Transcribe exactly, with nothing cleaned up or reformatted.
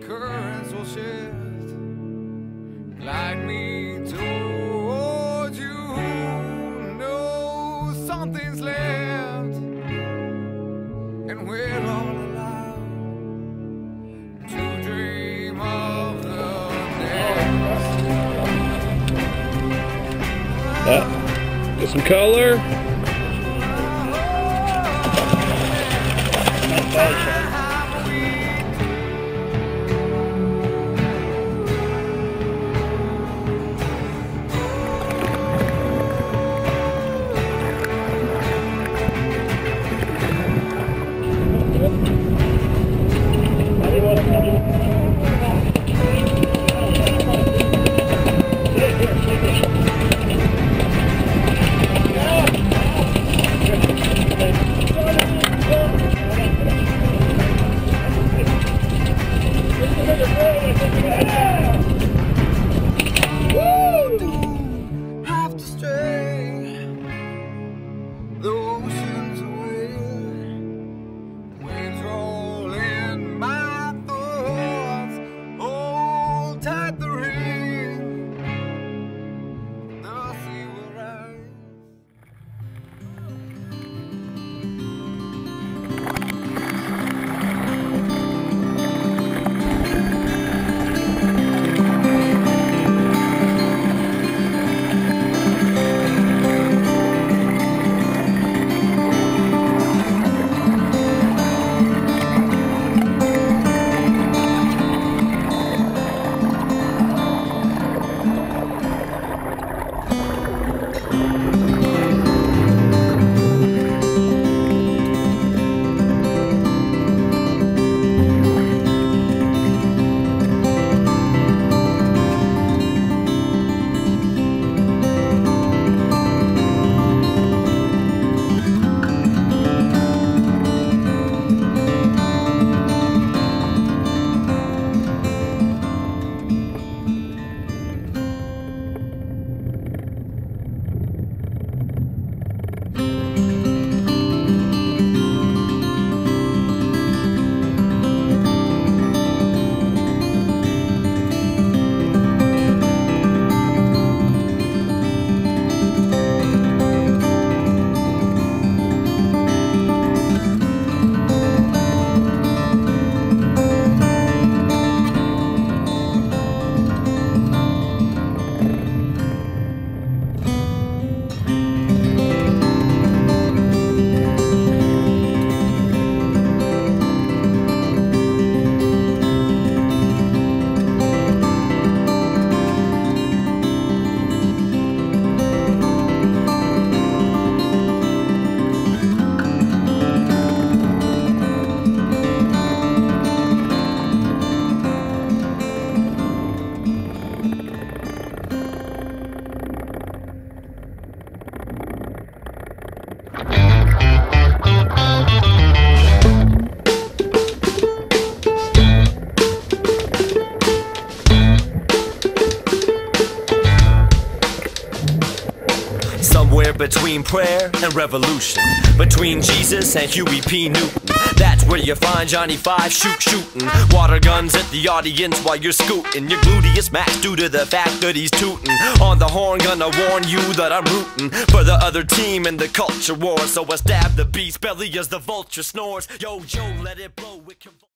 the currents will shift, glide me towards you. No, something's left, and we're all allowed to dream of the next. Uh, get some color. Somewhere between prayer and revolution, between Jesus and Huey P. Newton, that's where you find Johnny Five shoot shooting water guns at the audience while you're scooting. Your gluteus max due to the fact that he's tooting. On the horn, gonna warn you that I'm rooting for the other team in the culture war. So I stab the beast belly as the vulture snores. Yo, yo, let it blow. It can